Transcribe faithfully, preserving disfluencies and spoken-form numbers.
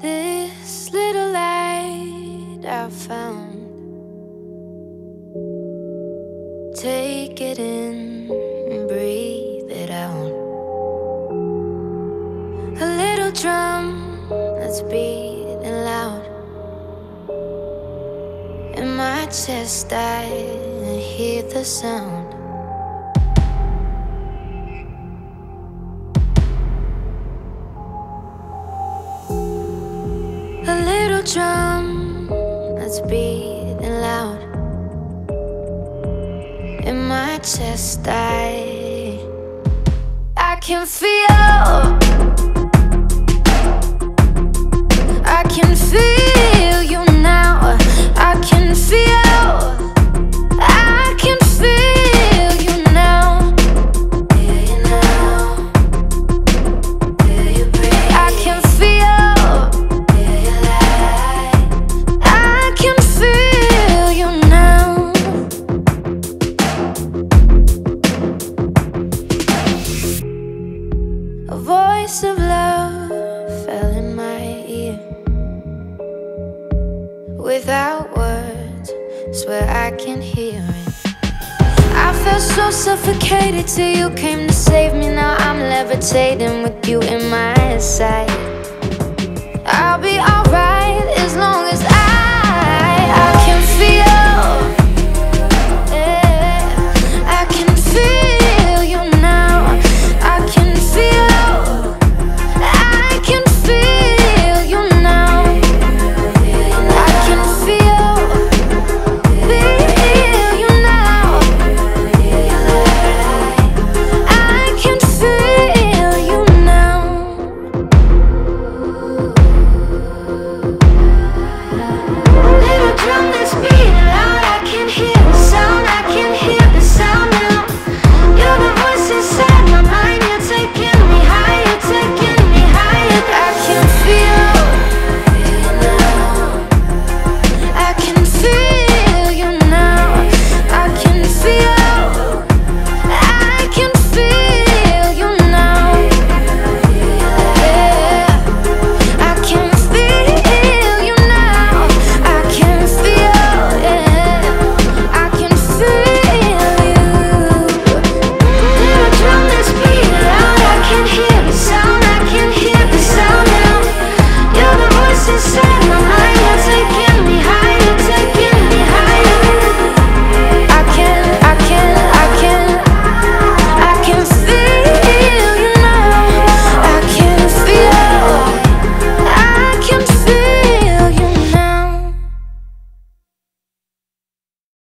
This little light I found, take it in and breathe it out. A little drum that's beating loud in my chest, I hear the sound. Drum that's beating loud in my chest, I I can feel. I can feel you now. I can feel. I can feel you now. Feel you now. Feel you breathe. I can feel. Voice of love fell in my ear. Without words, swear I can hear it. I felt so suffocated till you came to save me. Now I'm levitating with you in my sight.